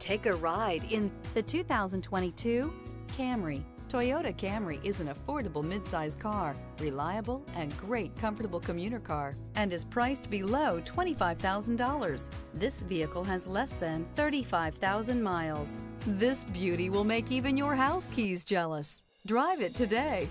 Take a ride in the 2022 Camry. Toyota Camry is an affordable midsize car, reliable and great comfortable commuter car, and is priced below $25,000. This vehicle has less than 35,000 miles. This beauty will make even your house keys jealous. Drive it today.